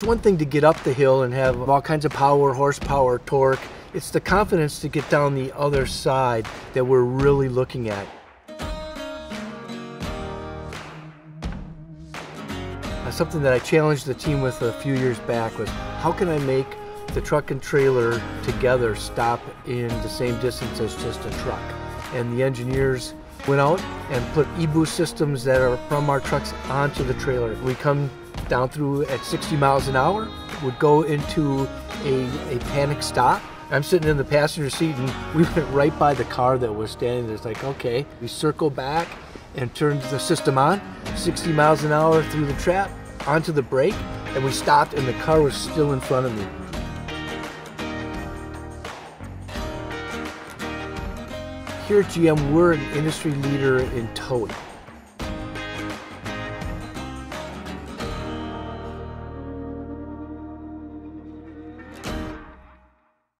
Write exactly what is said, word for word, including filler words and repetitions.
It's one thing to get up the hill and have all kinds of power, horsepower, torque. It's the confidence to get down the other side that we're really looking at. Something that I challenged the team with a few years back was, how can I make the truck and trailer together stop in the same distance as just a truck? And the engineers went out and put eBoost systems that are from our trucks onto the trailer. We come down through at sixty miles an hour, would go into a, a panic stop. I'm sitting in the passenger seat and we went right by the car that was standing there. It's like, okay, we circle back and turned the system on, sixty miles an hour through the trap, onto the brake, and we stopped and the car was still in front of me. Here at G M, we're an industry leader in towing.